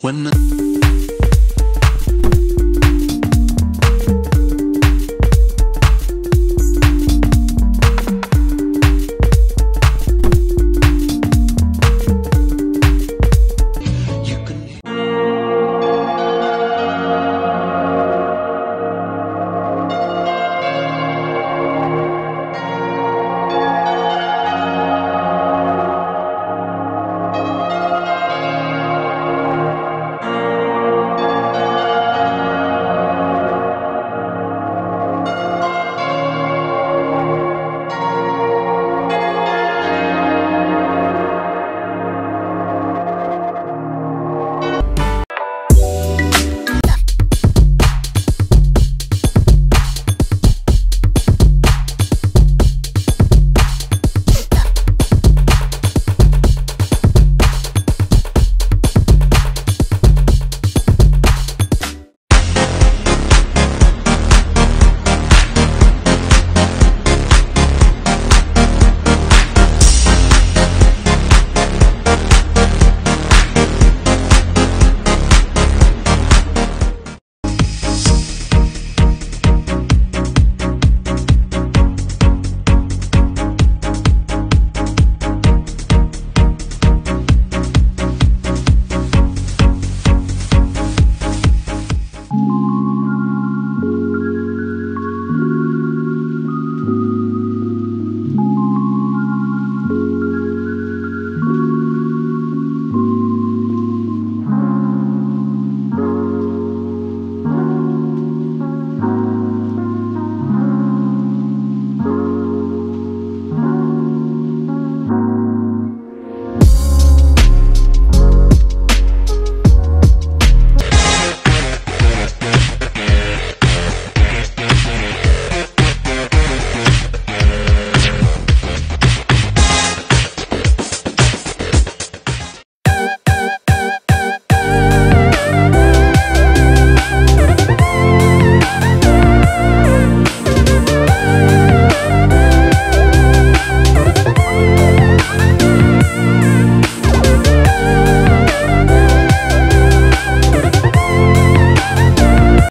When